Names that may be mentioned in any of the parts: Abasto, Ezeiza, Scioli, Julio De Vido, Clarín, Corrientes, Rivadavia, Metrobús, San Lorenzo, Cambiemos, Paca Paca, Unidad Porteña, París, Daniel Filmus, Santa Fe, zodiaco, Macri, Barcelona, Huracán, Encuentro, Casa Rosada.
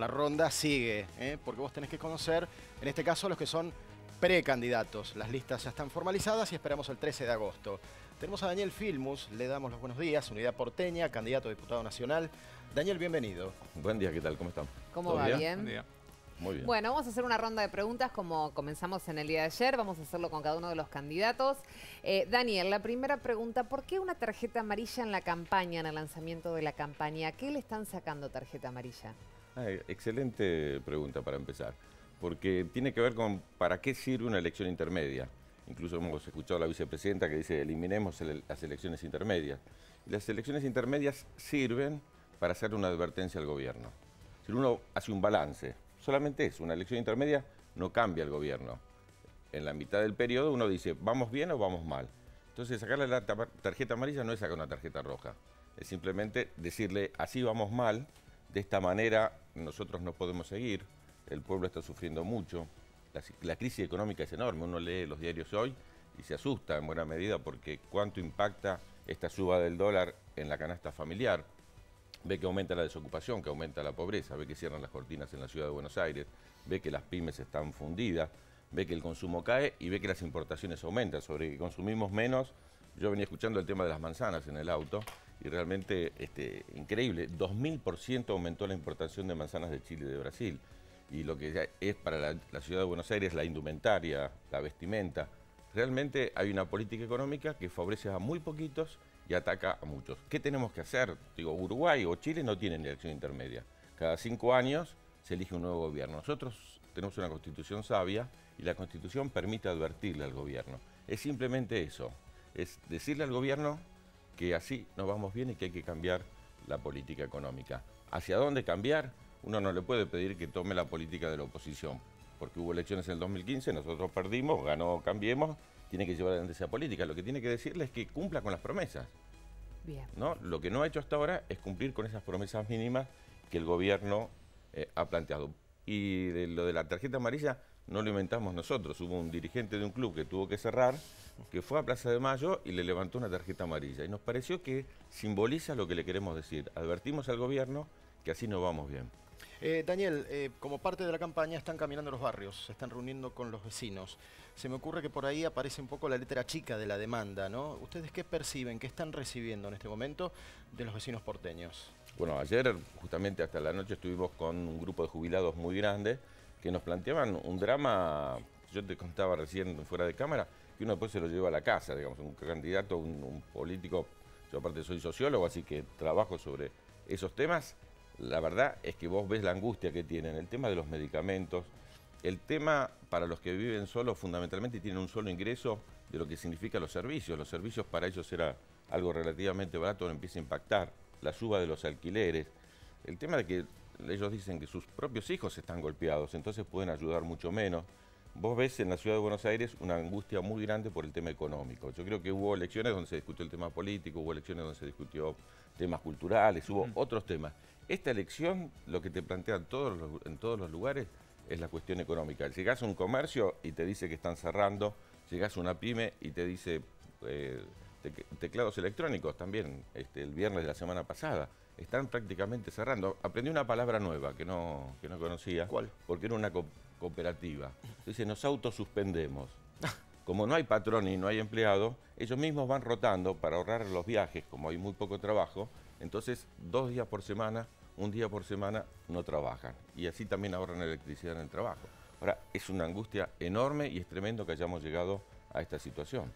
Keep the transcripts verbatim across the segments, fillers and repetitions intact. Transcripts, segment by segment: la ronda sigue, ¿eh? Porque vos tenés que conocer, en este caso, los que son precandidatos. Las listas ya están formalizadas y esperamos el trece de agosto. Tenemos a Daniel Filmus, le damos los buenos días, Unidad Porteña, candidato a diputado nacional. Daniel, bienvenido. Buen día, ¿qué tal? ¿Cómo están? ¿Cómo va? ¿Bien? Buen día. Muy bien. Bueno, vamos a hacer una ronda de preguntas como comenzamos en el día de ayer. Vamos a hacerlo con cada uno de los candidatos. Eh, Daniel, la primera pregunta, ¿por qué una tarjeta amarilla en la campaña, en el lanzamiento de la campaña? ¿Qué le están sacando tarjeta amarilla? Ah, excelente pregunta para empezar, porque tiene que ver con para qué sirve una elección intermedia. Incluso hemos escuchado a la vicepresidenta que dice eliminemos el, las elecciones intermedias. Las elecciones intermedias sirven para hacer una advertencia al gobierno. Si uno hace un balance, solamente es una elección intermedia, no cambia el gobierno. En la mitad del periodo uno dice, ¿vamos bien o vamos mal? Entonces, sacarle la tarjeta amarilla no es sacar una tarjeta roja. Es simplemente decirle, así vamos mal, de esta manera nosotros no podemos seguir, el pueblo está sufriendo mucho, la, la crisis económica es enorme, uno lee los diarios hoy y se asusta en buena medida porque cuánto impacta esta suba del dólar en la canasta familiar. Ve que aumenta la desocupación, que aumenta la pobreza, ve que cierran las cortinas en la ciudad de Buenos Aires, ve que las pymes están fundidas, ve que el consumo cae y ve que las importaciones aumentan, sobre que consumimos menos. Yo venía escuchando el tema de las manzanas en el auto y realmente este, increíble, dos mil por ciento aumentó la importación de manzanas de Chile y de Brasil. Y lo que es para la, la ciudad de Buenos Aires la indumentaria, la vestimenta. Realmente hay una política económica que favorece a muy poquitos y ataca a muchos. ¿Qué tenemos que hacer? Digo, Uruguay o Chile no tienen elección intermedia. Cada cinco años se elige un nuevo gobierno. Nosotros tenemos una constitución sabia y la constitución permite advertirle al gobierno. Es simplemente eso, es decirle al gobierno que así nos vamos bien y que hay que cambiar la política económica. ¿Hacia dónde cambiar? Uno no le puede pedir que tome la política de la oposición, porque hubo elecciones en el dos mil quince, nosotros perdimos, ganó Cambiemos, tiene que llevar adelante esa política. Lo que tiene que decirle es que cumpla con las promesas. Bien. ¿No? Lo que no ha hecho hasta ahora es cumplir con esas promesas mínimas que el gobierno eh, ha planteado. Y de lo de la tarjeta amarilla no lo inventamos nosotros. Hubo un dirigente de un club que tuvo que cerrar, que fue a Plaza de Mayo y le levantó una tarjeta amarilla. Y nos pareció que simboliza lo que le queremos decir. Advertimos al gobierno que así no vamos bien. Eh, Daniel, eh, como parte de la campaña están caminando los barrios, se están reuniendo con los vecinos. Se me ocurre que por ahí aparece un poco la letra chica de la demanda, ¿no? ¿Ustedes qué perciben, qué están recibiendo en este momento de los vecinos porteños? Bueno, ayer justamente hasta la noche estuvimos con un grupo de jubilados muy grande que nos planteaban un drama, yo te contaba recién fuera de cámara, que uno después se lo lleva a la casa, digamos, un candidato, un, un político, yo aparte soy sociólogo, así que trabajo sobre esos temas. La verdad es que vos ves la angustia que tienen, el tema de los medicamentos, el tema para los que viven solos fundamentalmente tienen un solo ingreso de lo que significa los servicios. Los servicios para ellos era algo relativamente barato, no empieza a impactar, la suba de los alquileres, el tema de que ellos dicen que sus propios hijos están golpeados, entonces pueden ayudar mucho menos. Vos ves en la ciudad de Buenos Aires una angustia muy grande por el tema económico. Yo creo que hubo elecciones donde se discutió el tema político, hubo elecciones donde se discutió temas culturales, hubo uh-huh. otros temas. Esta elección, lo que te plantean todos los, en todos los lugares, es la cuestión económica. Llegás a un comercio y te dice que están cerrando, llegás a una pyme y te dice eh, te, teclados electrónicos también, este, el viernes de la semana pasada, están prácticamente cerrando. Aprendí una palabra nueva que no, que no conocía. ¿Cuál? Porque era una co cooperativa. Dice, nos autosuspendemos. Como no hay patrón y no hay empleado, ellos mismos van rotando para ahorrar los viajes, como hay muy poco trabajo, entonces dos días por semana, un día por semana no trabajan. Y así también ahorran electricidad en el trabajo. Ahora, es una angustia enorme y es tremendo que hayamos llegado a esta situación.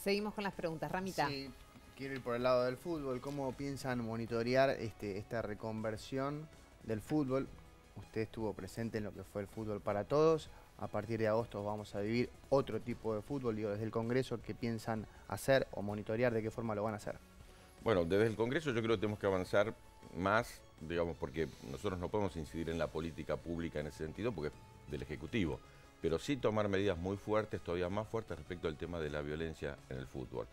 Seguimos con las preguntas. Ramita. Sí, quiero ir por el lado del fútbol. ¿Cómo piensan monitorear este, esta reconversión del fútbol? Usted estuvo presente en lo que fue el fútbol para todos. A partir de agosto vamos a vivir otro tipo de fútbol. Digo, desde el Congreso, ¿qué piensan hacer o monitorear? ¿De qué forma lo van a hacer? Bueno, desde el Congreso yo creo que tenemos que avanzar más, digamos, porque nosotros no podemos incidir en la política pública en ese sentido, porque es del Ejecutivo, pero sí tomar medidas muy fuertes, todavía más fuertes respecto al tema de la violencia en el fútbol.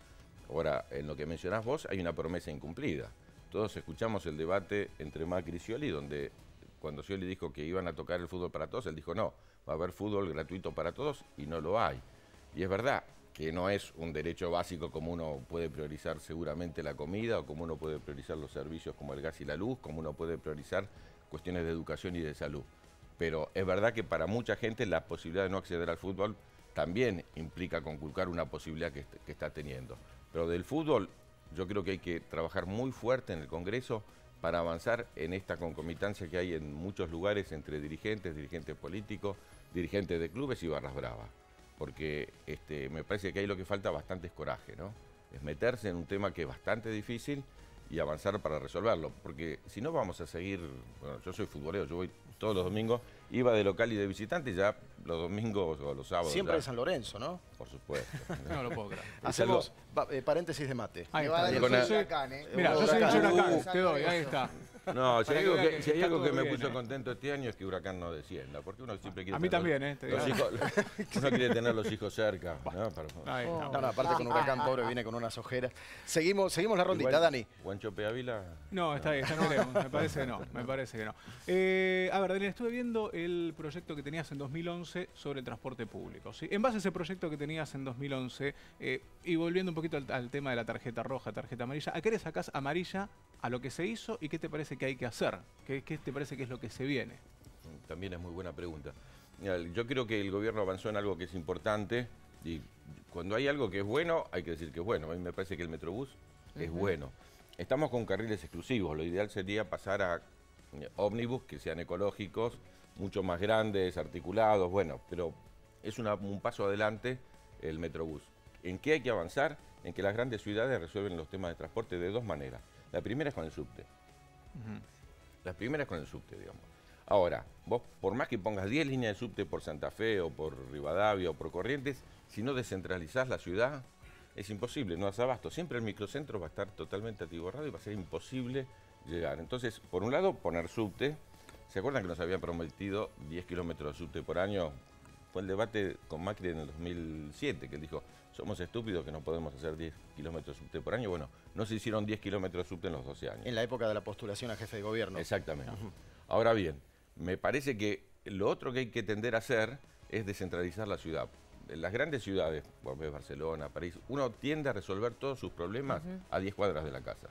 Ahora, en lo que mencionás vos, hay una promesa incumplida. Todos escuchamos el debate entre Macri y Scioli, donde cuando Scioli dijo que iban a tocar el fútbol para todos, él dijo no, va a haber fútbol gratuito para todos y no lo hay. Y es verdad que no es un derecho básico como uno puede priorizar seguramente la comida o como uno puede priorizar los servicios como el gas y la luz, como uno puede priorizar cuestiones de educación y de salud. Pero es verdad que para mucha gente la posibilidad de no acceder al fútbol también implica conculcar una posibilidad que, que está teniendo. Pero del fútbol yo creo que hay que trabajar muy fuerte en el Congreso para avanzar en esta concomitancia que hay en muchos lugares entre dirigentes, dirigentes políticos, dirigentes de clubes y barras bravas. Porque este, me parece que ahí lo que falta bastante es coraje, ¿no? Es meterse en un tema que es bastante difícil y avanzar para resolverlo. Porque si no vamos a seguir... Bueno, yo soy futbolero, yo voy todos los domingos, iba de local y de visitante y ya los domingos o los sábados... Siempre ya. De San Lorenzo, ¿no? Por supuesto. No lo puedo creer. Hacemos pa eh, paréntesis de mate. Ahí está. Yo soy Huracán, ¿eh? Mira, yo soy Huracán, te doy, ahí está. No, si hay algo que, si hay algo que me bien, puso eh. contento este año es que Huracán no descienda, porque uno siempre quiere... A mí tener también, los, ¿eh? Los hijos, uno quiere tener los hijos cerca, ¿no? Para, Ay, no, no, no, aparte con Huracán, pobre, viene con unas ojeras. Seguimos, seguimos la rondita, igual, Dani. ¿Guancho Peavila? No, está bien, ya no veremos, me parece que no, me parece que no. Eh, a ver, Daniel, estuve viendo el proyecto que tenías en dos mil once sobre el transporte público, ¿sí? En base a ese proyecto que tenías en dos mil once, eh, y volviendo un poquito al, al tema de la tarjeta roja, tarjeta amarilla, ¿a qué le sacás amarilla a lo que se hizo y qué te parece que hay que hacer? ¿Qué, qué te parece que es lo que se viene? También es muy buena pregunta. Mira, yo creo que el gobierno avanzó en algo que es importante y cuando hay algo que es bueno, hay que decir que es bueno. A mí me parece que el Metrobús uh-huh. es bueno. Estamos con carriles exclusivos. Lo ideal sería pasar a ómnibus que sean ecológicos, mucho más grandes, articulados, bueno, pero es una, un paso adelante el Metrobús. ¿En qué hay que avanzar? En que las grandes ciudades resuelven los temas de transporte de dos maneras. La primera es con el subte. Uh-huh. La primera es con el subte, digamos. Ahora, vos por más que pongas diez líneas de subte por Santa Fe o por Rivadavia o por Corrientes, si no descentralizás la ciudad, es imposible, no das abasto. Siempre el microcentro va a estar totalmente atiborrado y va a ser imposible llegar. Entonces, por un lado, poner subte. ¿Se acuerdan que nos habían prometido diez kilómetros de subte por año? Fue el debate con Macri en el dos mil siete, que él dijo, somos estúpidos que no podemos hacer diez kilómetros de subte por año. Bueno, no se hicieron diez kilómetros de subte en los doce años. En la época de la postulación a jefe de gobierno. Exactamente. Uh-huh. Ahora bien, me parece que lo otro que hay que tender a hacer es descentralizar la ciudad. En las grandes ciudades, Barcelona, París, uno tiende a resolver todos sus problemas uh-huh. a diez cuadras de la casa.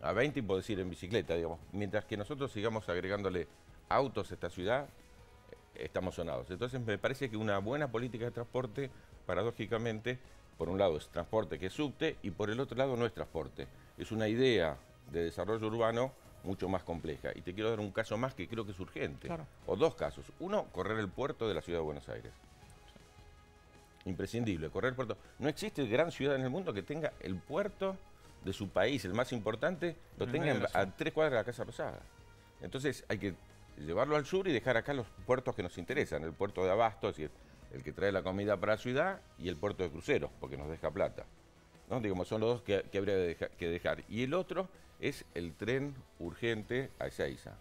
A veinte, podés ir en bicicleta, digamos. Mientras que nosotros sigamos agregándole autos a esta ciudad... estamos sonados. Entonces me parece que una buena política de transporte, paradójicamente, por un lado es transporte que es subte y por el otro lado no es transporte. Es una idea de desarrollo urbano mucho más compleja. Y te quiero dar un caso más que creo que es urgente. Claro. O dos casos. Uno, correr el puerto de la ciudad de Buenos Aires. Imprescindible, correr el puerto. No existe gran ciudad en el mundo que tenga el puerto de su país, el más importante, lo tenga a tres cuadras de la Casa Rosada. Entonces hay que llevarlo al sur y dejar acá los puertos que nos interesan, el puerto de Abasto, es decir, el que trae la comida para la ciudad, y el puerto de cruceros, porque nos deja plata, ¿no? Digamos, son los dos que, que habría de deja, que dejar. Y el otro es el tren urgente a Ezeiza.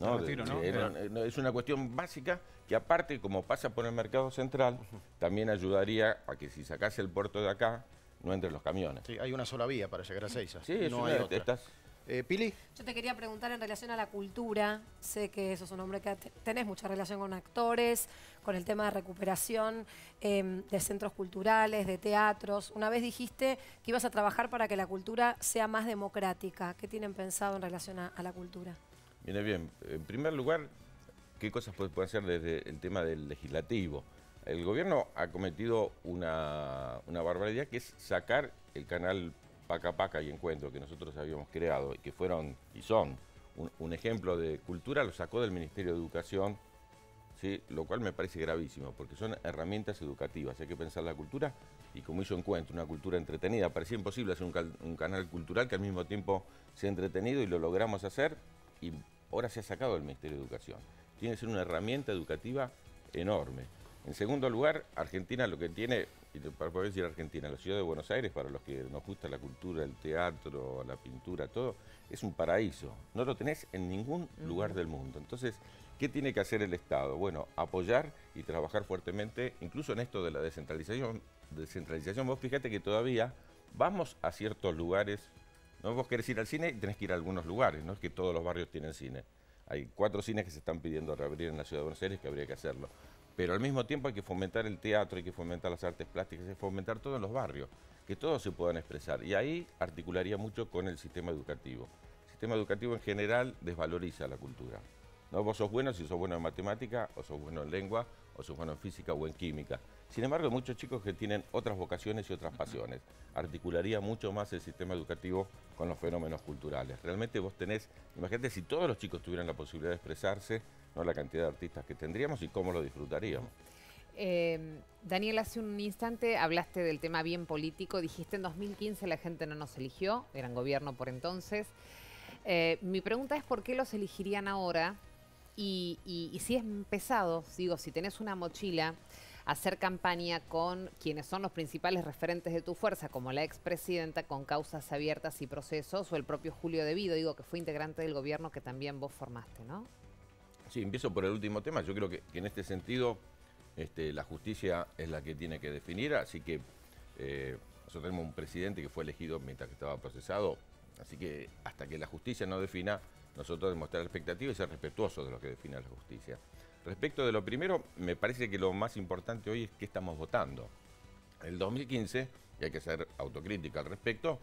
¿No? Retiro, ¿no? Eh, no, es una cuestión básica que aparte, como pasa por el mercado central, también ayudaría a que si sacase el puerto de acá, no entren los camiones. Sí, hay una sola vía para llegar a Ezeiza. Sí, no una, hay otra. Estás, Eh, Pili. Yo te quería preguntar en relación a la cultura. Sé que sos un hombre que tenés mucha relación con actores, con el tema de recuperación eh, de centros culturales, de teatros. Una vez dijiste que ibas a trabajar para que la cultura sea más democrática. ¿Qué tienen pensado en relación a, a la cultura? Viene bien. En primer lugar, ¿qué cosas pueden hacer desde el tema del legislativo? El gobierno ha cometido una, una barbaridad que es sacar el canal Paca Paca y Encuentro, que nosotros habíamos creado y que fueron y son un, un ejemplo de cultura, lo sacó del Ministerio de Educación, ¿sí? Lo cual me parece gravísimo, porque son herramientas educativas, hay que pensar la cultura y como hizo Encuentro, una cultura entretenida. Parecía imposible hacer un, cal, un canal cultural que al mismo tiempo sea entretenido y lo logramos hacer y ahora se ha sacado del Ministerio de Educación. Tiene que ser una herramienta educativa enorme. En segundo lugar, Argentina lo que tiene, y para poder decir Argentina, la ciudad de Buenos Aires, para los que nos gusta la cultura, el teatro, la pintura, todo, es un paraíso. No lo tenés en ningún lugar del mundo. Entonces, ¿qué tiene que hacer el Estado? Bueno, apoyar y trabajar fuertemente, incluso en esto de la descentralización. descentralización. Vos fíjate que todavía vamos a ciertos lugares, ¿no? Vos querés ir al cine y tenés que ir a algunos lugares, no es que todos los barrios tienen cine. Hay cuatro cines que se están pidiendo reabrir en la ciudad de Buenos Aires que habría que hacerlo. Pero al mismo tiempo hay que fomentar el teatro, hay que fomentar las artes plásticas, hay que fomentar todo en los barrios, que todos se puedan expresar. Y ahí articularía mucho con el sistema educativo. El sistema educativo en general desvaloriza la cultura. ¿No? Vos sos bueno si sos bueno en matemática, o sos bueno en lengua, o sos bueno en física o en química. Sin embargo, hay muchos chicos que tienen otras vocaciones y otras pasiones. Articularía mucho más el sistema educativo con los fenómenos culturales. Realmente vos tenés, imagínate si todos los chicos tuvieran la posibilidad de expresarse, ¿no? La cantidad de artistas que tendríamos y cómo lo disfrutaríamos. Eh, Daniel, hace un instante hablaste del tema bien político, dijiste en dos mil quince la gente no nos eligió, eran gobierno por entonces. Eh, mi pregunta es por qué los elegirían ahora y, y, y si es pesado, digo, si tenés una mochila, hacer campaña con quienes son los principales referentes de tu fuerza, como la expresidenta, con causas abiertas y procesos, o el propio Julio De Vido, digo, que fue integrante del gobierno que también vos formaste, ¿no? Sí, empiezo por el último tema. Yo creo que, que en este sentido... Este, la justicia es la que tiene que definir, así que eh, nosotros tenemos un presidente que fue elegido mientras que estaba procesado, así que hasta que la justicia no defina, nosotros debemos estar a la expectativa y ser respetuosos de lo que defina la justicia. Respecto de lo primero, me parece que lo más importante hoy es qué estamos votando. En el dos mil quince, y hay que ser autocrítica al respecto,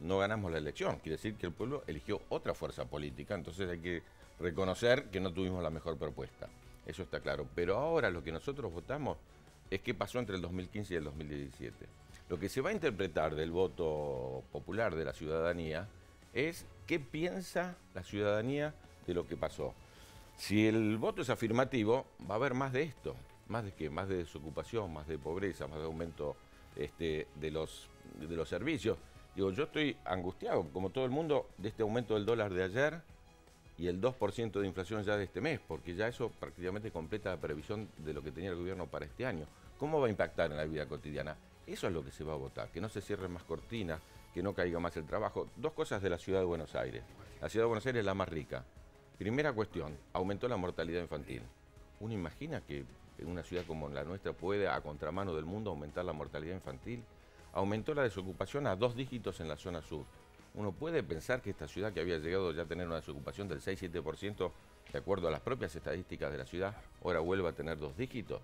no ganamos la elección, quiere decir que el pueblo eligió otra fuerza política, entonces hay que reconocer que no tuvimos la mejor propuesta. Eso está claro. Pero ahora lo que nosotros votamos es qué pasó entre el dos mil quince y el dos mil diecisiete. Lo que se va a interpretar del voto popular de la ciudadanía es qué piensa la ciudadanía de lo que pasó. Si el voto es afirmativo, va a haber más de esto. ¿Más de qué? Más de desocupación, más de pobreza, más de aumento este, de, los, de los servicios. Digo, yo estoy angustiado, como todo el mundo, de este aumento del dólar de ayer, y el dos por ciento de inflación ya de este mes, porque ya eso prácticamente completa la previsión de lo que tenía el gobierno para este año. ¿Cómo va a impactar en la vida cotidiana? Eso es lo que se va a votar, que no se cierren más cortinas, que no caiga más el trabajo. Dos cosas de la Ciudad de Buenos Aires. La Ciudad de Buenos Aires es la más rica. Primera cuestión, aumentó la mortalidad infantil. ¿Uno imagina que en una ciudad como la nuestra puede, a contramano del mundo, aumentar la mortalidad infantil? Aumentó la desocupación a dos dígitos en la zona sur. Uno puede pensar que esta ciudad, que había llegado ya a tener una desocupación del seis siete por ciento, de acuerdo a las propias estadísticas de la ciudad, ahora vuelve a tener dos dígitos.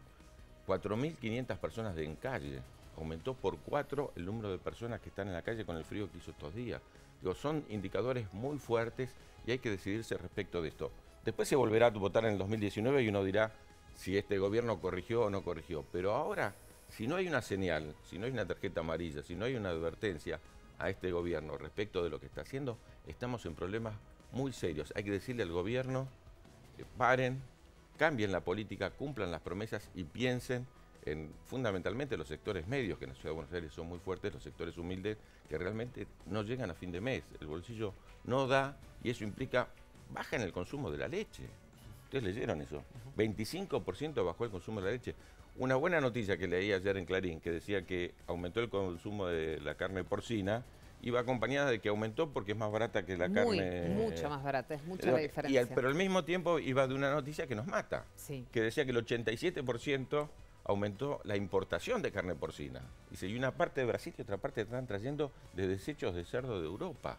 cuatro mil quinientas personas en calle. Aumentó por cuatro el número de personas que están en la calle con el frío que hizo estos días. Digo, son indicadores muy fuertes y hay que decidirse respecto de esto. Después se volverá a votar en el dos mil diecinueve y uno dirá si este gobierno corrigió o no corrigió. Pero ahora, si no hay una señal, si no hay una tarjeta amarilla, si no hay una advertencia a este gobierno respecto de lo que está haciendo, estamos en problemas muy serios. Hay que decirle al gobierno, eh, paren, cambien la política, cumplan las promesas y piensen en fundamentalmente los sectores medios, que en la Ciudad de Buenos Aires son muy fuertes, los sectores humildes, que realmente no llegan a fin de mes. El bolsillo no da y eso implica baja en el consumo de la leche. Ustedes leyeron eso, veinticinco por ciento bajó el consumo de la leche. Una buena noticia que leí ayer en Clarín, que decía que aumentó el consumo de la carne porcina, iba acompañada de que aumentó porque es más barata que la Muy, carne... mucho más barata, es mucha la diferencia. Y al, pero al mismo tiempo iba de una noticia que nos mata, sí, que decía que el ochenta y siete por ciento aumentó la importación de carne porcina. Dice, y una parte de Brasil y otra parte están trayendo de desechos de cerdo de Europa.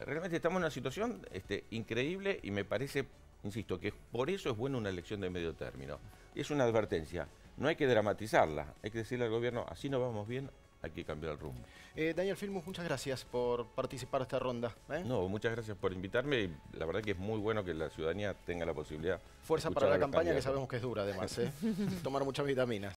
Realmente estamos en una situación este, increíble y me parece, insisto, que por eso es buena una elección de medio término. Es una advertencia. No hay que dramatizarla, hay que decirle al gobierno, así no vamos bien, hay que cambiar el rumbo. Eh, Daniel Filmus, muchas gracias por participar de esta ronda. ¿eh? No, muchas gracias por invitarme y la verdad que es muy bueno que la ciudadanía tenga la posibilidad. Fuerza para la campaña, que sabemos que es dura además, ¿eh? Tomar muchas vitaminas.